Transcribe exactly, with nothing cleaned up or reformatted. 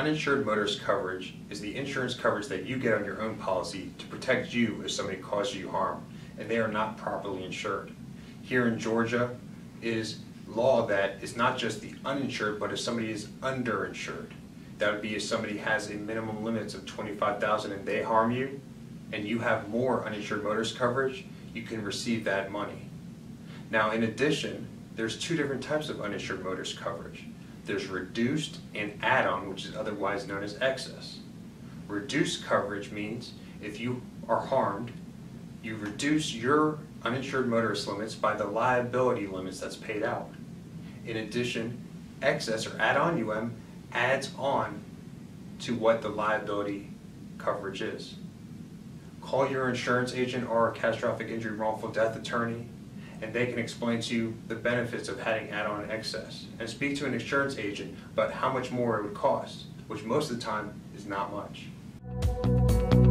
uninsured motorist coverage is the insurance coverage that you get on your own policy to protect you if somebody causes you harm, and they are not properly insured. Here in Georgia, it is law that it's not just the uninsured, but if somebody is underinsured. That would be if somebody has a minimum limits of twenty-five thousand dollars and they harm you, and you have more uninsured motorist coverage, you can receive that money. Now, in addition, there's two different types of uninsured motorist coverage. There's reduced and add-on, which is otherwise known as excess. Reduced coverage means if you are harmed, you reduce your uninsured motorist limits by the liability limits that's paid out. In addition, excess or add-on U M adds on to what the liability coverage is. Call your insurance agent or catastrophic injury wrongful death attorney, and they can explain to you the benefits of having add-on excess, and speak to an insurance agent about how much more it would cost, which most of the time is not much.